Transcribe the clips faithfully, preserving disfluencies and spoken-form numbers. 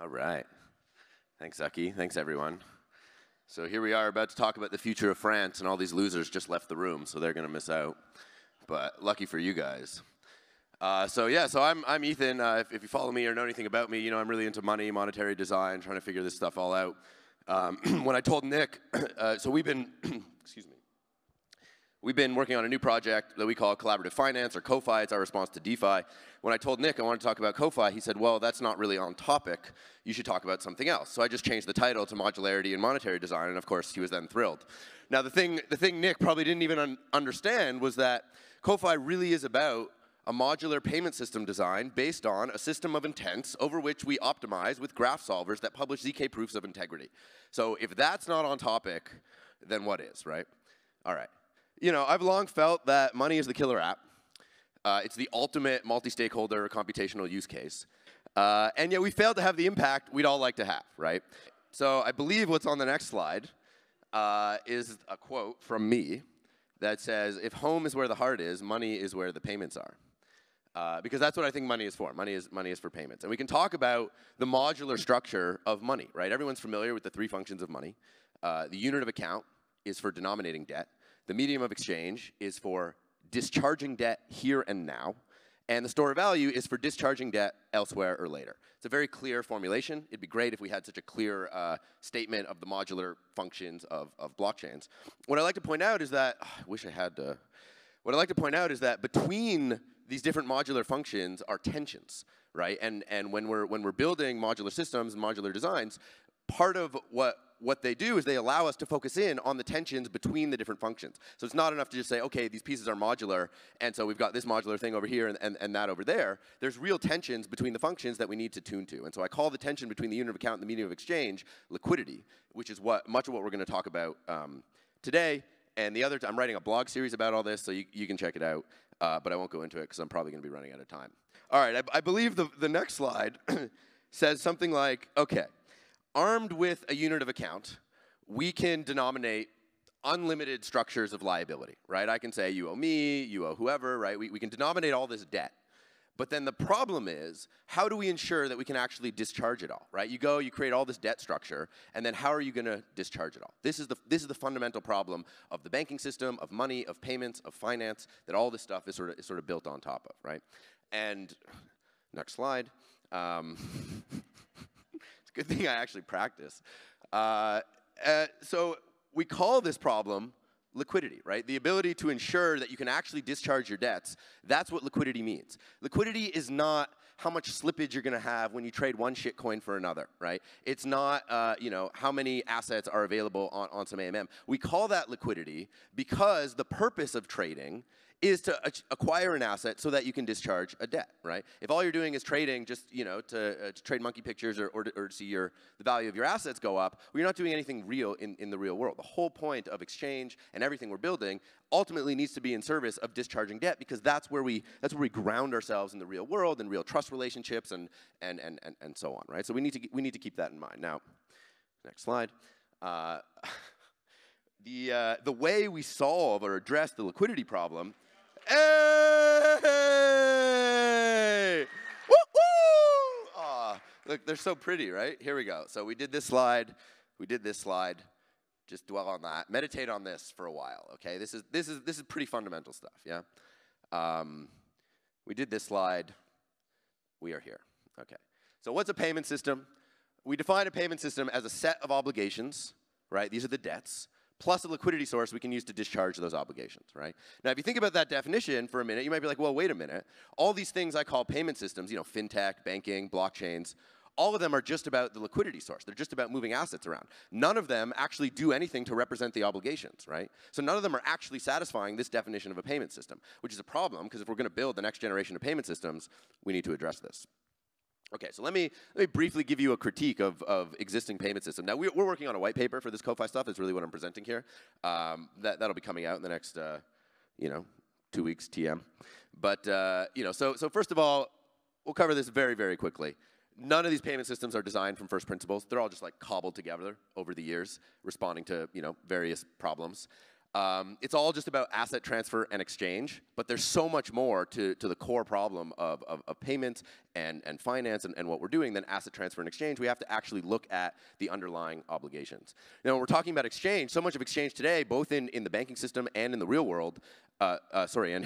All right. Thanks, Zucky. Thanks, everyone. So here we are about to talk about the future of France, and all these losers just left the room, so they're going to miss out. But lucky for you guys. Uh, so yeah, so I'm, I'm Ethan. Uh, if, if you follow me or know anything about me, you know I'm really into money, monetary design, trying to figure this stuff all out. Um, when I told Nick, uh, so we've been, excuse me, we've been working on a new project that we call Collaborative Finance, or CoFi. It's our response to DeFi. When I told Nick I wanted to talk about CoFi, he said, well, that's not really on topic. You should talk about something else. So I just changed the title to Modularity in Monetary Design, and of course, he was then thrilled. Now, the thing, the thing Nick probably didn't even un understand was that CoFi really is about a modular payment system design based on a system of intents over which we optimize with graph solvers that publish Z K proofs of integrity. So if that's not on topic, then what is, right? All right. You know, I've long felt that money is the killer app. Uh, it's the ultimate multi-stakeholder computational use case. Uh, and yet we failed to have the impact we'd all like to have, right? So I believe what's on the next slide uh, is a quote from me that says, if home is where the heart is, money is where the payments are. Uh, because that's what I think money is for. Money is, money is for payments. And we can talk about the modular structure of money, right? Everyone's familiar with the three functions of money. Uh, the unit of account is for denominating debt. The medium of exchange is for discharging debt here and now. And the store of value is for discharging debt elsewhere or later. It's a very clear formulation. It'd be great if we had such a clear uh, statement of the modular functions of, of blockchains. What I'd like to point out is that, oh, I wish I had to. What I'd like to point out is that between these different modular functions are tensions, right? And, and when, we're, when we're building modular systems and modular designs, part of what, what they do is they allow us to focus in on the tensions between the different functions. So it's not enough to just say, okay, these pieces are modular, and so we've got this modular thing over here and, and, and that over there. There's real tensions between the functions that we need to tune to. And so I call the tension between the unit of account and the medium of exchange liquidity, which is what much of what we're going to talk about um, today. And the other, I'm writing a blog series about all this, so you, you can check it out. Uh, but I won't go into it because I'm probably going to be running out of time. All right, I, I believe the, the next slide says something like, okay, armed with a unit of account, we can denominate unlimited structures of liability, right? I can say you owe me, you owe whoever, right? We, we can denominate all this debt. But then the problem is, how do we ensure that we can actually discharge it all, right? You go, you create all this debt structure, and then how are you going to discharge it all? This is the, this is the fundamental problem of the banking system, of money, of payments, of finance, that all this stuff is sort of, is sort of built on top of, right? And next slide. Um, it's a good thing I actually practice. Uh, uh, so we call this problem liquidity, right? The ability to ensure that you can actually discharge your debts. That's what liquidity means. Liquidity is not how much slippage you're going to have when you trade one shitcoin for another, right? It's not, uh, you know, how many assets are available on, on some A M M. We call that liquidity because the purpose of trading is to acquire an asset so that you can discharge a debt, right? If all you're doing is trading just, you know, to, uh, to trade monkey pictures or, or, to, or to see your, the value of your assets go up, well, you're not doing anything real in, in the real world. The whole point of exchange and everything we're building ultimately needs to be in service of discharging debt, because that's where we, that's where we ground ourselves in the real world and real trust relationships and, and, and, and, and so on, right? So we need, to, we need to keep that in mind. Now, next slide. Uh, the, uh, the way we solve or address the liquidity problem. Hey! Woo-hoo! Aw, look, they're so pretty, right? Here we go. So we did this slide. We did this slide. Just dwell on that. Meditate on this for a while, okay? This is this is this is pretty fundamental stuff, yeah. Um, we did this slide. We are here, okay? So what's a payment system? We define a payment system as a set of obligations, right? These are the debts, plus a liquidity source we can use to discharge those obligations, right? Now, if you think about that definition for a minute, you might be like, well, wait a minute. All these things I call payment systems, you know, fintech, banking, blockchains, all of them are just about the liquidity source. They're just about moving assets around. None of them actually do anything to represent the obligations, right? So none of them are actually satisfying this definition of a payment system, which is a problem, because if we're going to build the next generation of payment systems, we need to address this. Okay, so let me, let me briefly give you a critique of, of existing payment system. Now, we're, we're working on a white paper for this CoFi stuff. It's really what I'm presenting here. Um, that, that'll be coming out in the next, uh, you know, two weeks, T M. But, uh, you know, so, so first of all, we'll cover this very, very quickly. None of these payment systems are designed from first principles. They're all just, like, cobbled together over the years, responding to, you know, various problems. Um, it's all just about asset transfer and exchange, but there's so much more to, to the core problem of, of, of payments and, and finance and, and what we're doing than asset transfer and exchange. We have to actually look at the underlying obligations. Now, when we're talking about exchange, so much of exchange today, both in, in the banking system and in the real world, Uh, uh, sorry, and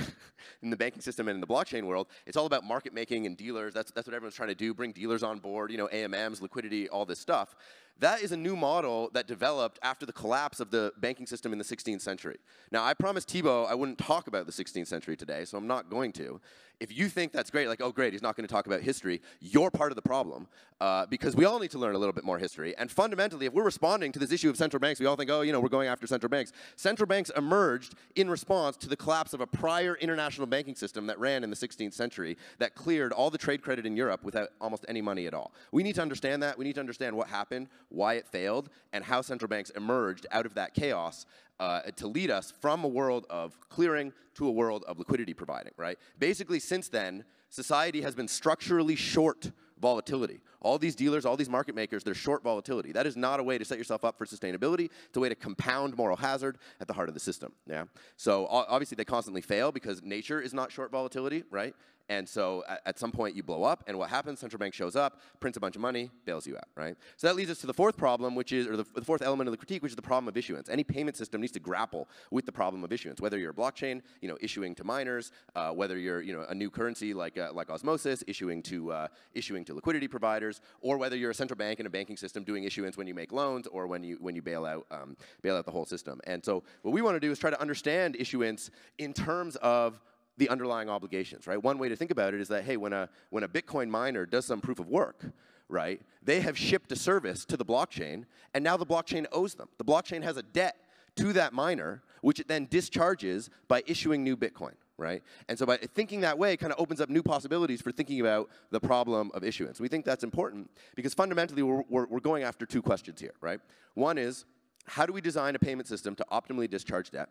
in the banking system and in the blockchain world, it's all about market making and dealers. That's, that's what everyone's trying to do, bring dealers on board, you know, A M Ms, liquidity, all this stuff. That is a new model that developed after the collapse of the banking system in the sixteenth century. Now, I promised Thibault I wouldn't talk about the sixteenth century today, so I'm not going to. If you think that's great, like, oh, great, he's not going to talk about history, you're part of the problem, uh, because we all need to learn a little bit more history. And fundamentally, if we're responding to this issue of central banks, we all think, oh, you know, we're going after central banks. Central banks emerged in response to the collapse of a prior international banking system that ran in the sixteenth century that cleared all the trade credit in Europe without almost any money at all. We need to understand that. We need to understand what happened, why it failed, and how central banks emerged out of that chaos uh, to lead us from a world of clearing to a world of liquidity providing, right? Basically, since then, society has been structurally short volatility. All these dealers, all these market makers, they're short volatility. That is not a way to set yourself up for sustainability. It's a way to compound moral hazard at the heart of the system, yeah? So obviously, they constantly fail because nature is not short volatility, right? And so at some point, you blow up. And what happens? Central bank shows up, prints a bunch of money, bails you out, right? So that leads us to the fourth problem, which is, or the, the fourth element of the critique, which is the problem of issuance. Any payment system needs to grapple with the problem of issuance, whether you're a blockchain, you know, issuing to miners, uh, whether you're, you know, a new currency like, uh, like Osmosis, issuing to, uh, issuing to liquidity providers, or whether you're a central bank and a banking system doing issuance when you make loans or when you, when you bail out, um, bail out the whole system. And so what we want to do is try to understand issuance in terms of the underlying obligations, right? One way to think about it is that, hey, when a, when a Bitcoin miner does some proof of work, right, they have shipped a service to the blockchain, and now the blockchain owes them. The blockchain has a debt to that miner, which it then discharges by issuing new Bitcoin, right? And so by thinking that way, it kind of opens up new possibilities for thinking about the problem of issuance. We think that's important because fundamentally, we're, we're, we're going after two questions here, right? One is, how do we design a payment system to optimally discharge debt?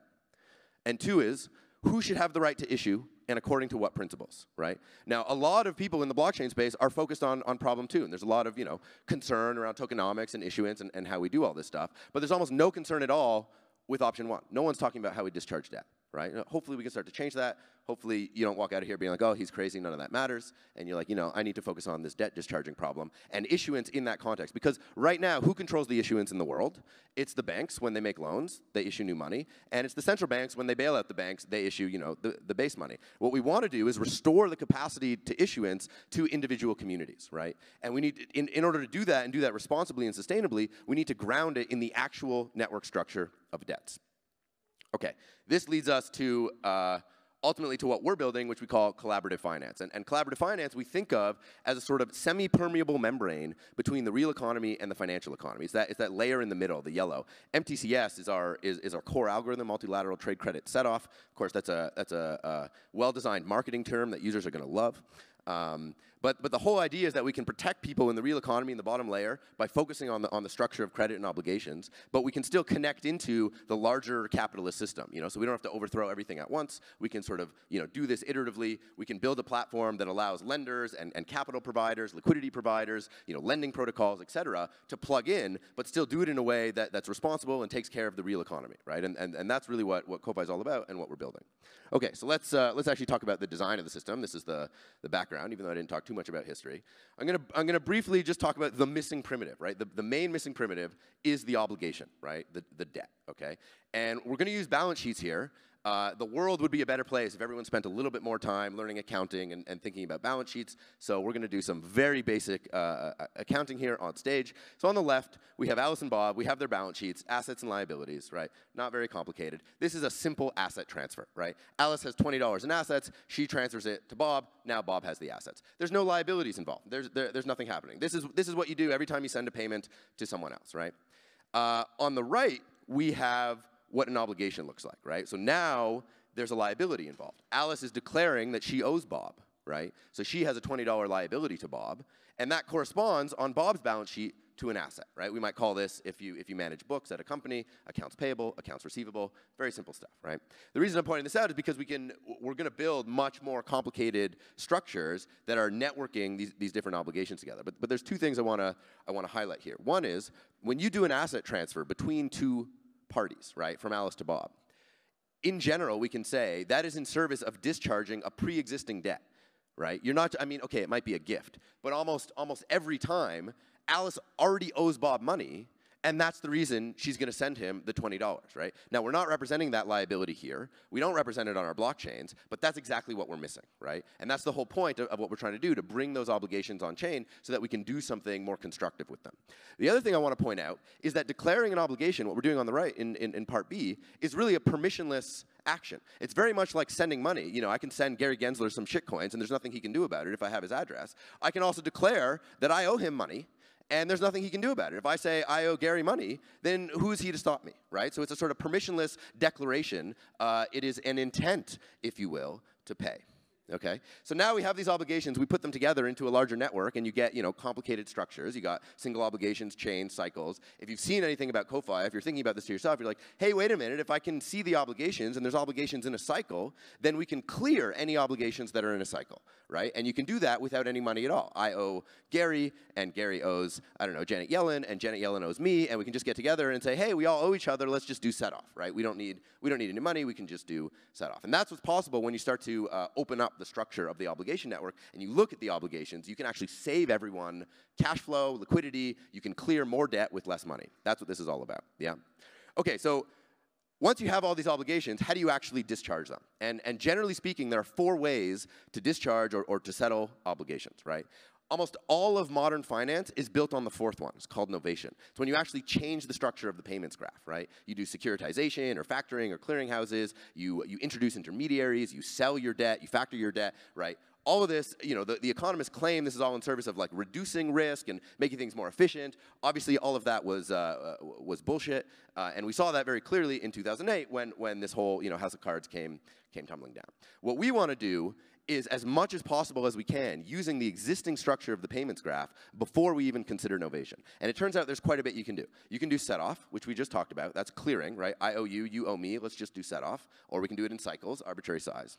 And two is, who should have the right to issue, and according to what principles, right? Now, a lot of people in the blockchain space are focused on, on problem two, and there's a lot of, you know, concern around tokenomics and issuance and, and how we do all this stuff, but there's almost no concern at all with option one. No one's talking about how we discharge debt, right? Hopefully, we can start to change that. Hopefully, you don't walk out of here being like, oh, he's crazy, none of that matters, and you're like, you know, I need to focus on this debt discharging problem and issuance in that context. Because right now, who controls the issuance in the world? It's the banks when they make loans, they issue new money, and it's the central banks when they bail out the banks, they issue, you know, the, the base money. What we want to do is restore the capacity to issuance to individual communities, right? And we need, in, in order to do that and do that responsibly and sustainably, we need to ground it in the actual network structure of debts. Okay, this leads us to, uh, ultimately to what we're building, which we call collaborative finance. And, and collaborative finance we think of as a sort of semi-permeable membrane between the real economy and the financial economy. It's that, it's that layer in the middle, the yellow. M T C S is our, is, is our core algorithm, multilateral trade credit setoff. Of course, that's a, that's a, a well-designed marketing term that users are going to love. Um, but, but the whole idea is that we can protect people in the real economy in the bottom layer by focusing on the, on the structure of credit and obligations, but we can still connect into the larger capitalist system, you know, so we don't have to overthrow everything at once. We can sort of, you know, do this iteratively. We can build a platform that allows lenders and, and capital providers, liquidity providers, you know, lending protocols, et cetera, to plug in, but still do it in a way that, that's responsible and takes care of the real economy, right? And, and, and that's really what, what CoFi is all about and what we're building. Okay, so let's, uh, let's actually talk about the design of the system. This is the, the background. Even though I didn't talk too much about history, I'm gonna I'm gonna briefly just talk about the missing primitive, right? The, the main missing primitive is the obligation, right? The the debt, okay? And we're gonna use balance sheets here. Uh, the world would be a better place if everyone spent a little bit more time learning accounting and, and thinking about balance sheets. So we're going to do some very basic uh, accounting here on stage. So on the left, we have Alice and Bob. We have their balance sheets, assets and liabilities, right? Not very complicated. This is a simple asset transfer, right? Alice has twenty dollars in assets. She transfers it to Bob. Now Bob has the assets. There's no liabilities involved. There's, there, there's nothing happening. This is, this is what you do every time you send a payment to someone else, right? Uh, on the right, we have what an obligation looks like, right? So now there's a liability involved. Alice is declaring that she owes Bob, right? So she has a twenty dollar liability to Bob, and that corresponds on Bob's balance sheet to an asset, right? We might call this, if you, if you manage books at a company, accounts payable, accounts receivable, very simple stuff, right? The reason I'm pointing this out is because we can, we're gonna build much more complicated structures that are networking these, these different obligations together. But, but there's two things I wanna, I wanna highlight here. One is, when you do an asset transfer between two parties, right, from Alice to Bob, in general, we can say that is in service of discharging a pre-existing debt, right? You're not, I mean, okay, it might be a gift, but almost, almost every time, Alice already owes Bob money, and that's the reason she's going to send him the twenty dollars, right? Now, we're not representing that liability here. We don't represent it on our blockchains, but that's exactly what we're missing, right? And that's the whole point of, of what we're trying to do, to bring those obligations on chain so that we can do something more constructive with them. The other thing I want to point out is that declaring an obligation, what we're doing on the right in, in, in part B, is really a permissionless action. It's very much like sending money. You know, I can send Gary Gensler some shitcoins, and there's nothing he can do about it if I have his address. I can also declare that I owe him money, and there's nothing he can do about it. If I say I owe Gary money, then who is he to stop me, right? So it's a sort of permissionless declaration. Uh, it is an intent, if you will, to pay, okay? So now we have these obligations. We put them together into a larger network, and you get, you know, complicated structures. You got single obligations, chains, cycles. If you've seen anything about CoFi, if you're thinking about this to yourself, you're like, hey, wait a minute. If I can see the obligations, and there's obligations in a cycle, then we can clear any obligations that are in a cycle. Right? And you can do that without any money at all. I owe Gary, and Gary owes, I don't know, Janet Yellen, and Janet Yellen owes me, and we can just get together and say, hey, we all owe each other, let's just do set-off, right? We don't need, we don't need any money, we can just do set-off. And that's what's possible when you start to uh, open up the structure of the obligation network, and you look at the obligations, you can actually save everyone cash flow, liquidity, you can clear more debt with less money. That's what this is all about, yeah? Okay, so once you have all these obligations, how do you actually discharge them? And, and generally speaking, there are four ways to discharge or, or to settle obligations, right? Almost all of modern finance is built on the fourth one. It's called novation. It's when you actually change the structure of the payments graph, right? You do securitization or factoring or clearinghouses. You, you introduce intermediaries. You sell your debt. You factor your debt, right? All of this, you know, the, the economists claim this is all in service of like reducing risk and making things more efficient. Obviously, all of that was uh, was bullshit, uh, and we saw that very clearly in two thousand eight when when this whole, you know, house of cards came came tumbling down. What we want to do is, as much as possible as we can, using the existing structure of the payments graph before we even consider novation. And it turns out there's quite a bit you can do. You can do set-off, which we just talked about. That's clearing, right? I owe you, you owe me. Let's just do set-off, or we can do it in cycles, arbitrary size.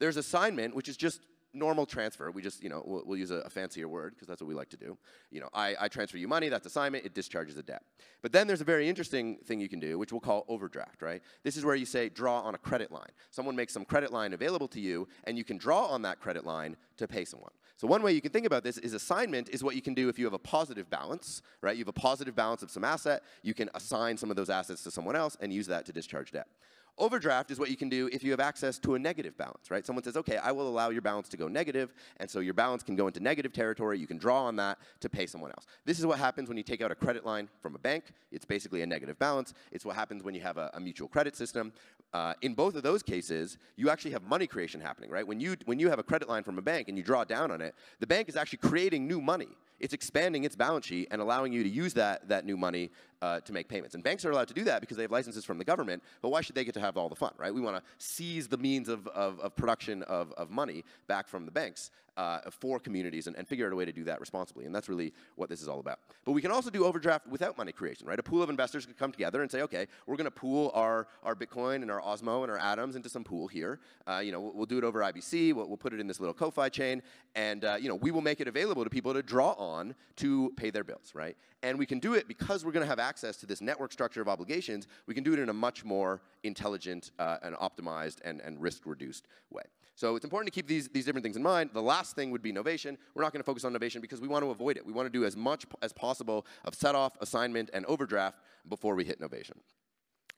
There's assignment, which is just normal transfer. We just, you know, we'll, we'll use a, a fancier word because that's what we like to do. You know, I, I transfer you money, that's assignment, it discharges a debt. But then there's a very interesting thing you can do, which we'll call overdraft, right? This is where you say draw on a credit line. Someone makes some credit line available to you, and you can draw on that credit line to pay someone. So one way you can think about this is assignment is what you can do if you have a positive balance, right? You have a positive balance of some asset, you can assign some of those assets to someone else and use that to discharge debt. Overdraft is what you can do if you have access to a negative balance, right? Someone says, okay, I will allow your balance to go negative, and so your balance can go into negative territory. You can draw on that to pay someone else. This is what happens when you take out a credit line from a bank. It's basically a negative balance. It's what happens when you have a, a mutual credit system. Uh, in both of those cases, you actually have money creation happening, right? When you, when you have a credit line from a bank and you draw down on it, the bank is actually creating new money. It's expanding its balance sheet and allowing you to use that, that new money uh, to make payments. And banks are allowed to do that because they have licenses from the government, but why should they get to have all the fun, right? We want to seize the means of, of, of production of, of money back from the banks uh, for communities and, and figure out a way to do that responsibly. And that's really what this is all about. But we can also do overdraft without money creation, right? A pool of investors could come together and say, okay, we're going to pool our, our Bitcoin and our Osmo and our Atoms into some pool here. Uh, you know, we'll, we'll do it over I B C. We'll, we'll put it in this little CoFi chain. And, uh, you know, we will make it available to people to draw on to pay their bills, right? And we can do it because we're going to have access to this network structure of obligations. We can do it in a much more intelligent uh, and optimized and, and risk-reduced way. So it's important to keep these, these different things in mind. The last thing would be novation. We're not going to focus on novation because we want to avoid it. We want to do as much as possible of set-off, assignment, and overdraft before we hit novation.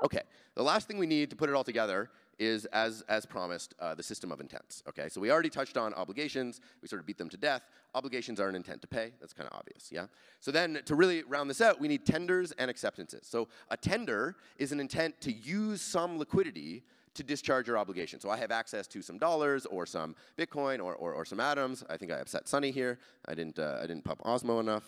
Okay, the last thing we need to put it all together is, as, as promised, uh, the system of intents, okay? So we already touched on obligations. We sort of beat them to death. Obligations are an intent to pay. That's kind of obvious, yeah? So then, to really round this out, we need tenders and acceptances. So a tender is an intent to use some liquidity to discharge your obligation. So I have access to some dollars or some Bitcoin or, or, or some atoms. I think I upset Sonny here. I didn't, uh, I didn't pump Osmo enough.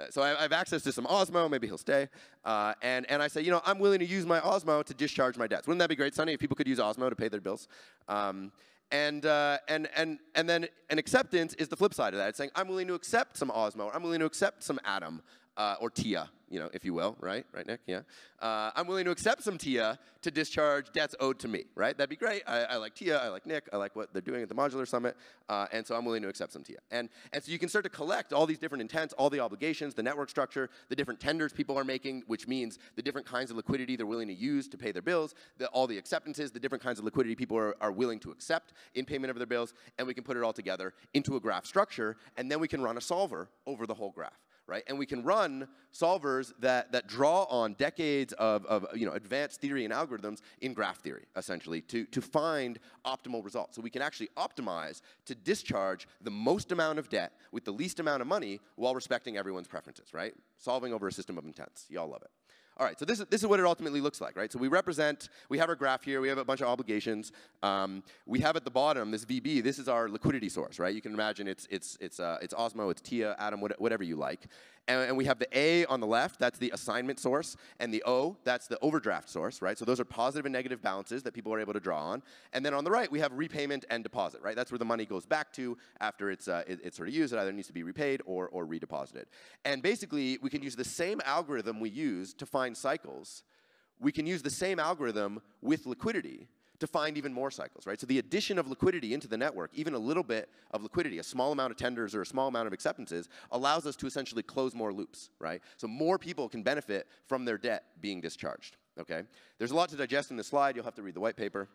Uh, so I, I have access to some Osmo, maybe he'll stay, uh, and, and I say, you know, I'm willing to use my Osmo to discharge my debts. Wouldn't that be great, Sonny, if people could use Osmo to pay their bills? Um, and, uh, and, and, and then an acceptance is the flip side of that. It's saying, I'm willing to accept some Osmo, I'm willing to accept some Atom uh, or T I A, you know, if you will, right? Right, Nick? Yeah. Uh, I'm willing to accept some T I A to discharge debts owed to me, right? That'd be great. I, I like T I A. I like Nick. I like what they're doing at the Modular Summit. Uh, and so I'm willing to accept some T I A. And, and so you can start to collect all these different intents, all the obligations, the network structure, the different tenders people are making, which means the different kinds of liquidity they're willing to use to pay their bills, the, all the acceptances, the different kinds of liquidity people are, are willing to accept in payment of their bills. And we can put it all together into a graph structure. And then we can run a solver over the whole graph. Right? And we can run solvers that, that draw on decades of, of you know, advanced theory and algorithms in graph theory, essentially, to, to find optimal results. So we can actually optimize to discharge the most amount of debt with the least amount of money while respecting everyone's preferences, right? Solving over a system of intents. Y'all love it. All right, so this is, this is what it ultimately looks like, right? So we represent, we have our graph here, we have a bunch of obligations. Um, we have at the bottom this V B, this is our liquidity source, right? You can imagine it's, it's, it's, uh, it's Osmo, it's T I A, Atom, whatever you like. And, and we have the A on the left, that's the assignment source, and the O, that's the overdraft source, right? So those are positive and negative balances that people are able to draw on. And then on the right, we have repayment and deposit, right? That's where the money goes back to after it's, uh, it, it's sort of used. It either needs to be repaid or, or redeposited. And basically, we can use the same algorithm we use to find cycles, we can use the same algorithm with liquidity to find even more cycles, right? So the addition of liquidity into the network, even a little bit of liquidity, a small amount of tenders or a small amount of acceptances, allows us to essentially close more loops, right? So more people can benefit from their debt being discharged, okay? There's a lot to digest in this slide. You'll have to read the white paper.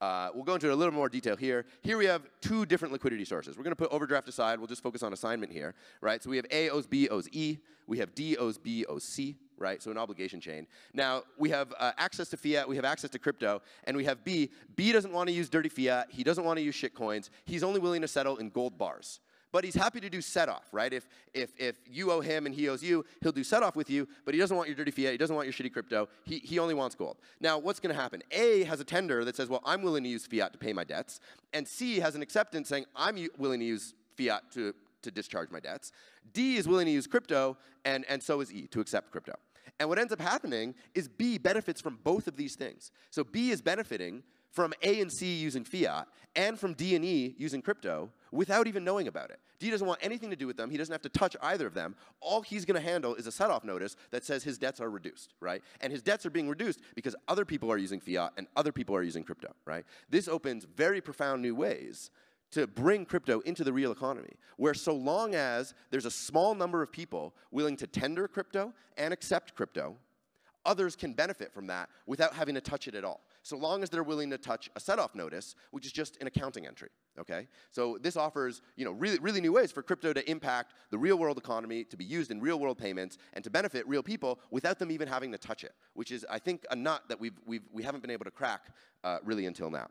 Uh, we'll go into a little more detail here. Here we have two different liquidity sources. We're going to put overdraft aside. We'll just focus on assignment here, right? So we have A owes B owes E. We have D owes B owes C. Right? So an obligation chain. Now, we have uh, access to fiat, we have access to crypto, and we have B. B doesn't want to use dirty fiat. He doesn't want to use shit coins. He's only willing to settle in gold bars. But he's happy to do set-off, right? If, if, if you owe him and he owes you, he'll do set-off with you, but he doesn't want your dirty fiat, he doesn't want your shitty crypto, he, he only wants gold. Now, what's going to happen? A has a tender that says, well, I'm willing to use fiat to pay my debts, and C has an acceptance saying, I'm willing to use fiat to, to discharge my debts. D is willing to use crypto, and, and so is E, to accept crypto. And what ends up happening is B benefits from both of these things. So B is benefiting from A and C using fiat and from D and E using crypto without even knowing about it. D doesn't want anything to do with them. He doesn't have to touch either of them. All he's going to handle is a set-off notice that says his debts are reduced, right? And his debts are being reduced because other people are using fiat and other people are using crypto, right? This opens very profound new ways to bring crypto into the real economy, where so long as there's a small number of people willing to tender crypto and accept crypto, others can benefit from that without having to touch it at all, so long as they're willing to touch a set-off notice, which is just an accounting entry, okay? So this offers, you know, really, really new ways for crypto to impact the real-world economy, to be used in real-world payments, and to benefit real people without them even having to touch it, which is, I think, a nut that we've, we've, we haven't been able to crack uh, really until now.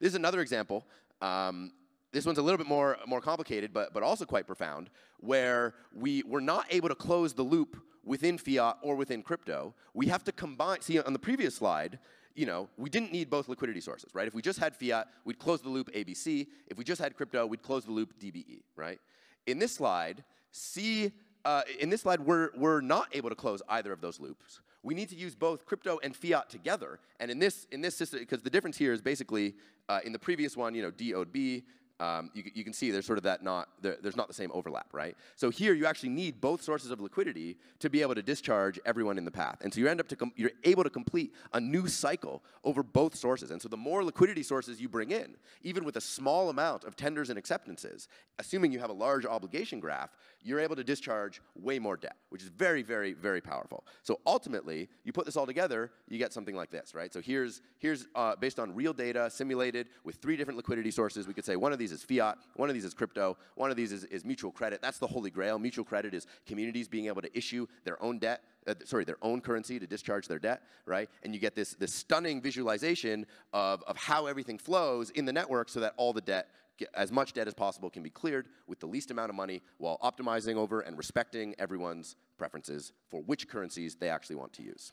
This is another example. Um, this one's a little bit more, more complicated, but, but also quite profound, where we were not able to close the loop within fiat or within crypto. We have to combine, see on the previous slide, you know, we didn't need both liquidity sources, right? If we just had fiat, we'd close the loop A B C. If we just had crypto, we'd close the loop D B E, right? In this slide, see, uh, in this slide, we're, we're not able to close either of those loops. We need to use both crypto and fiat together. And in this, in this system, because the difference here is basically, uh, in the previous one, you know, D owed B, um, you, you can see there's sort of that not, there, there's not the same overlap, right? So here you actually need both sources of liquidity to be able to discharge everyone in the path. And so you end up to, com you're able to complete a new cycle over both sources. And so the more liquidity sources you bring in, even with a small amount of tenders and acceptances, assuming you have a large obligation graph, you're able to discharge way more debt, which is very, very, very powerful. So ultimately, you put this all together, you get something like this, right? So here's, here's uh, based on real data, simulated with three different liquidity sources. We could say one of these is fiat, one of these is crypto, one of these is, is mutual credit. That's the holy grail. Mutual credit is communities being able to issue their own debt, Uh, sorry, their own currency to discharge their debt, right? And you get this, this stunning visualization of, of how everything flows in the network so that all the debt, as much debt as possible, can be cleared with the least amount of money while optimizing over and respecting everyone's preferences for which currencies they actually want to use.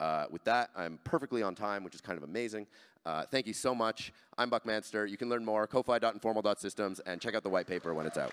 Uh, with that, I'm perfectly on time, which is kind of amazing. Uh, thank you so much. I'm Buck Manster. You can learn more, kofi dot informal dot systems, and check out the white paper when it's out.